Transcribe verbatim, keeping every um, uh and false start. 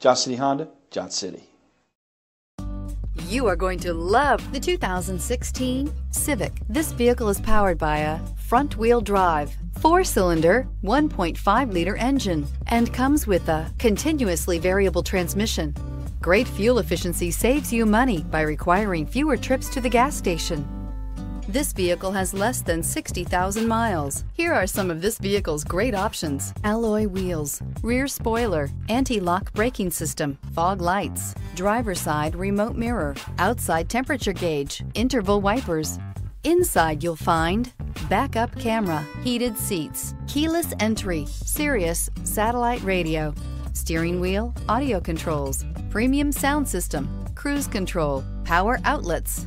Johnson City Honda, Johnson City. You are going to love the two thousand sixteen Civic. This vehicle is powered by a front-wheel drive, four-cylinder, one point five liter engine, and comes with a continuously variable transmission. Great fuel efficiency saves you money by requiring fewer trips to the gas station. This vehicle has less than sixty thousand miles. Here are some of this vehicle's great options: alloy wheels, rear spoiler, anti-lock braking system, fog lights, driver side remote mirror, outside temperature gauge, interval wipers. Inside you'll find backup camera, heated seats, keyless entry, Sirius satellite radio, steering wheel audio controls, premium sound system, cruise control, power outlets,